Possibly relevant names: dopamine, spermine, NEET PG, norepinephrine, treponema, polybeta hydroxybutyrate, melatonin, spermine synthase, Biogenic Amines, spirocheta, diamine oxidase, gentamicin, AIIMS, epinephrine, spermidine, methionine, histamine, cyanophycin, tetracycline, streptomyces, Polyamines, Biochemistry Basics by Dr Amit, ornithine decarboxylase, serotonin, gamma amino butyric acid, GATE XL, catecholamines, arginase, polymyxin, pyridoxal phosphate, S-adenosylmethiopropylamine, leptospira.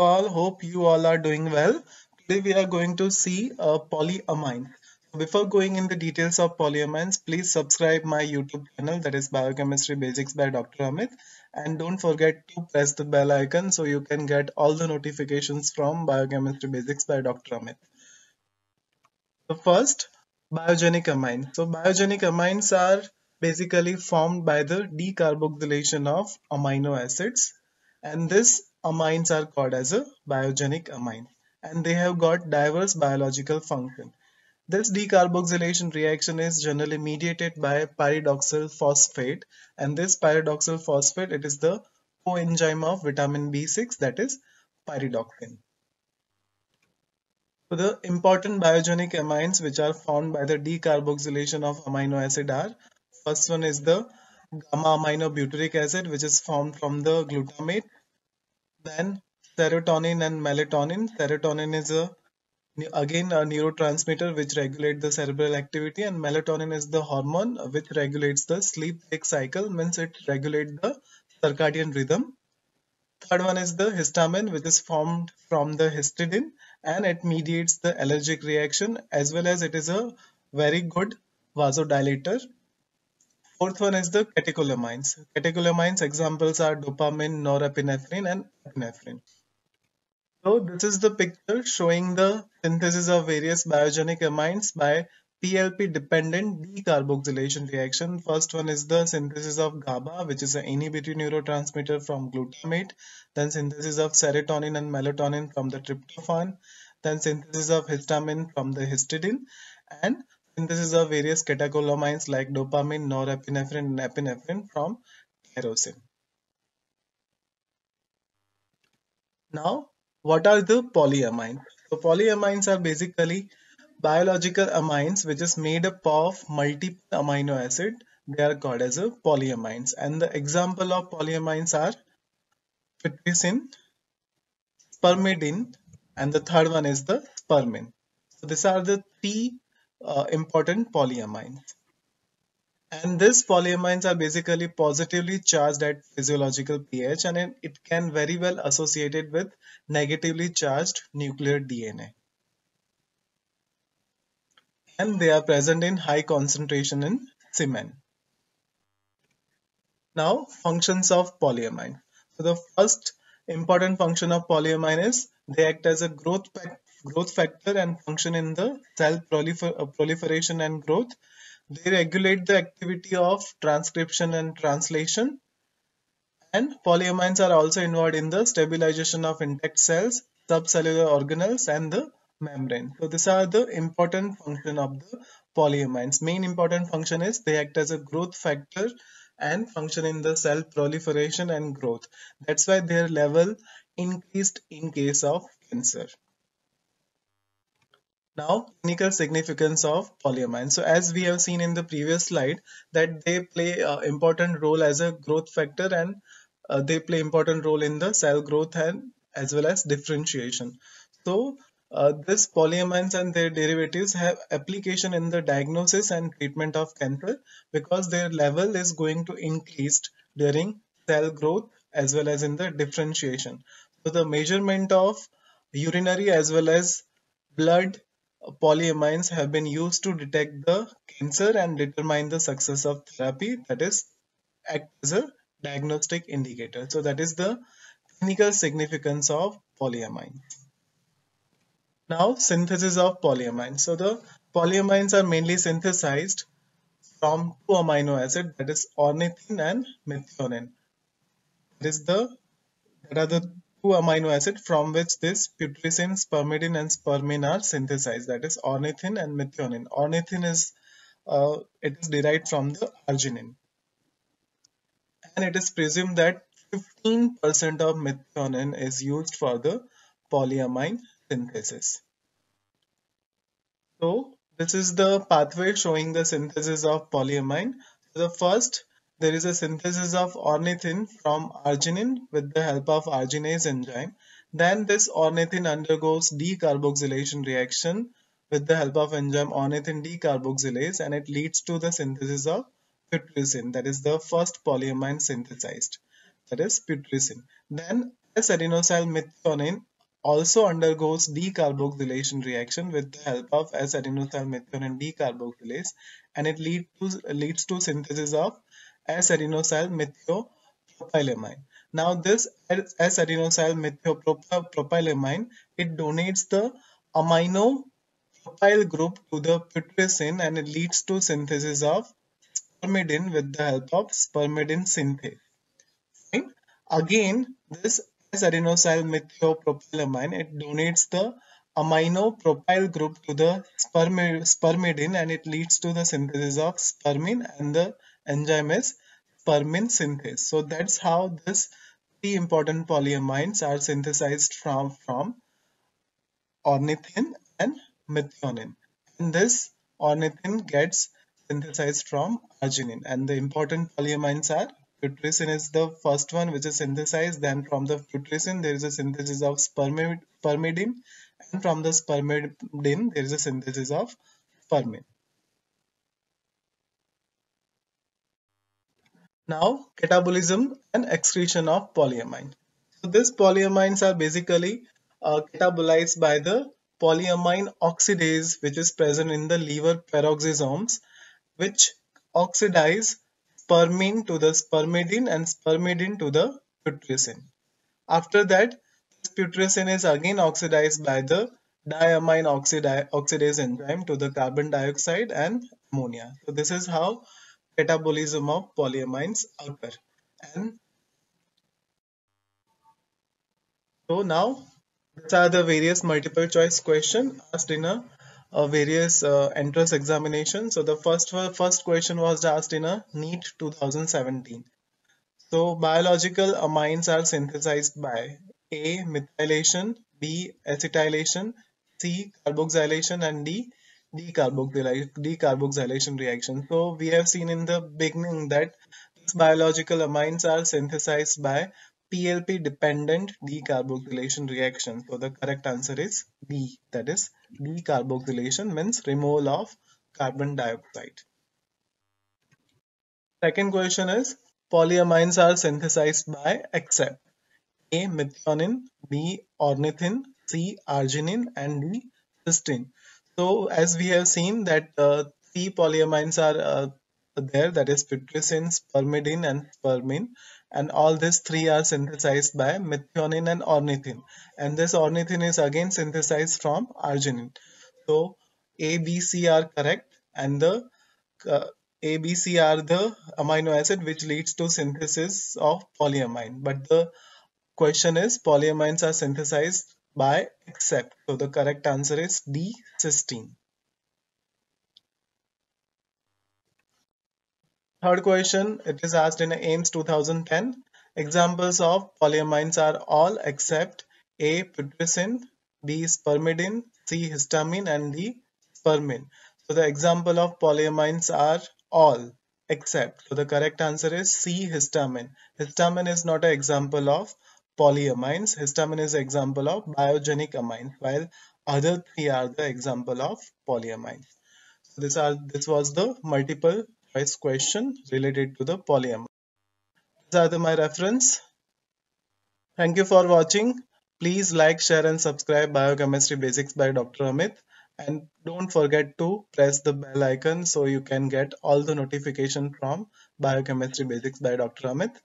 all. Hope you all are doing well. Today we are going to see a polyamine. Before going in the details of polyamines, please subscribe my YouTube channel, that is Biochemistry Basics by Dr. Amit, and don't forget to press the bell icon so you can get all the notifications from Biochemistry Basics by Dr. Amit. So first, biogenic amines. So biogenic amines are basically formed by the decarboxylation of amino acids, and these amines are called as a biogenic amine, and they have got diverse biological function. This decarboxylation reaction is generally mediated by pyridoxal phosphate, and this pyridoxal phosphate, it is the coenzyme of vitamin B6, that is pyridoxine. So the important biogenic amines which are formed by the decarboxylation of amino acid are, first one is the gamma amino butyric acid, which is formed from the glutamate, then serotonin and melatonin. Serotonin is again a neurotransmitter which regulates the cerebral activity, and melatonin is the hormone which regulates the sleep-wake cycle, means it regulates the circadian rhythm. Third one is the histamine, which is formed from the histidine, and it mediates the allergic reaction as well as it is a very good vasodilator. Fourth one is the catecholamines. Catecholamines examples are dopamine, norepinephrine and epinephrine. So this is the picture showing the synthesis of various biogenic amines by PLP-dependent decarboxylation reaction. First one is the synthesis of GABA, which is an inhibitory neurotransmitter from glutamate. Then synthesis of serotonin and melatonin from the tryptophan. Then synthesis of histamine from the histidine. And synthesis of various catecholamines like dopamine, norepinephrine and epinephrine from tyrosine. Now, what are the polyamines? So polyamines are basically biological amines which is made up of multiple amino acid. They are called as a polyamines, and the example of polyamines are putrescine, spermidine, and the third one is the spermine. So these are the three important polyamines. And these polyamines are basically positively charged at physiological pH, and it can very well associated with negatively charged nuclear DNA. And they are present in high concentration in semen. Now, functions of polyamine. So the first important function of polyamine is they act as a growth factor and function in the cell proliferation and growth. They regulate the activity of transcription and translation, and polyamines are also involved in the stabilization of intact cells, subcellular organelles and the membrane. So these are the important function of the polyamines. Main important function is they act as a growth factor and function in the cell proliferation and growth. That's why their level increased in case of cancer. Now, clinical significance of polyamines. So as we have seen in the previous slide that they play an important role as a growth factor, and they play important role in the cell growth and as well as differentiation. So this polyamines and their derivatives have application in the diagnosis and treatment of cancer, because their level is going to increase during cell growth as well as in the differentiation. So the measurement of urinary as well as blood polyamines have been used to detect the cancer and determine the success of therapy, that is act as a diagnostic indicator. So that is the clinical significance of polyamines. Now, synthesis of polyamines. So the polyamines are mainly synthesized from two amino acids, that is ornithine and methionine. That are the two amino acids from which this putrescine, spermidine and spermine are synthesized, that is ornithine and methionine. Ornithine is it is derived from the arginine, and it is presumed that 15% of methionine is used for the polyamine synthesis. So this is the pathway showing the synthesis of polyamine. So the first, there is a synthesis of ornithine from arginine with the help of arginase enzyme. Then this ornithine undergoes decarboxylation reaction with the help of enzyme ornithine decarboxylase, and it leads to the synthesis of putrescine, that is the first polyamine synthesized, that is putrescine. Then S-adenosylmethionine also undergoes decarboxylation reaction with the help of S-adenosylmethionine decarboxylase, and it leads to synthesis of S-adenosylmethiopropylamine. Now this S-adenosylmethiopropylamine, it donates the amino propyl group to the putrescine, and it leads to synthesis of spermidine with the help of spermine synthase. Right? Again, this S-adenosylmethiopropylamine, it donates the amino propyl group to the spermidine, and it leads to the synthesis of spermine, and the enzyme is spermine synthase. So that's how this three important polyamines are synthesized from ornithine and methionine. And this ornithine gets synthesized from arginine. And the important polyamines are putrescine is the first one which is synthesized. Then from the putrescine there is a synthesis of spermidine, and from the spermidine there is a synthesis of spermine. Now catabolism and excretion of polyamine. So these polyamines are basically catabolized by the polyamine oxidase, which is present in the liver peroxisomes, which oxidize spermine to the spermidine and spermidine to the putrescine. After that, this putrescine is again oxidized by the diamine oxidase enzyme to the carbon dioxide and ammonia. So this is how catabolism of polyamines occur. And so now these are the various multiple choice questions asked in a various entrance examination. So the first question was asked in a NEET 2017. So biological amines are synthesized by A. methylation, B. acetylation, C. carboxylation, and D. decarboxylation reaction. So we have seen in the beginning that these biological amines are synthesized by PLP-dependent decarboxylation reaction. So the correct answer is D, that is decarboxylation means removal of carbon dioxide. Second question is polyamines are synthesized by except A. methionine, B. ornithine, C. arginine, and D. cysteine. So as we have seen that three polyamines are there, that is putrescine, spermidine, and spermine, and all these three are synthesized by methionine and ornithine, and this ornithine is again synthesized from arginine. So A, B, C are correct, and the A, B, C are the amino acid which leads to synthesis of polyamine. But the question is polyamines are synthesized by except. So the correct answer is D, cysteine. Third question, it is asked in AIIMS 2010. Examples of polyamines are all except A. putrescine, B. spermidine, C. histamine, and D. spermine. So the example of polyamines are all except. So the correct answer is C. histamine. Histamine is not an example of polyamines. Histamine is an example of biogenic amines, while other three are the example of polyamines. So this was the multiple choice question related to the polyamine. These are my reference. Thank you for watching. Please like, share, and subscribe Biochemistry Basics by Dr. Amit, and don't forget to press the bell icon so you can get all the notification from Biochemistry Basics by Dr. Amit.